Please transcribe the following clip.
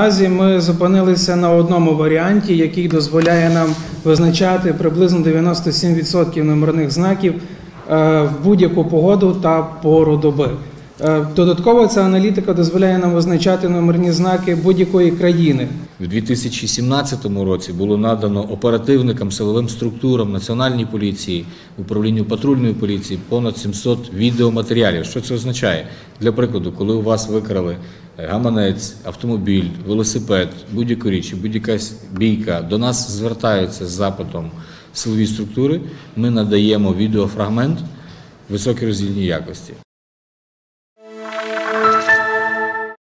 Наразі ми зупинилися на одному варіанті, який дозволяє нам визначати приблизно 97% номерних знаків в будь-яку погоду та пору доби. Додатково ця аналітика дозволяє нам визначати номерні знаки будь-якої країни. У 2017 році було надано оперативникам, силовим структурам, Національній поліції, управлінню патрульної поліції понад 700 відеоматеріалів. Що це означає? Для прикладу, коли у вас викрали гаманець, автомобіль, велосипед, будь-яку річ, будь-яка бійка, до нас звертаються з запитом силові структури, ми надаємо відеофрагмент високої роздільній якості.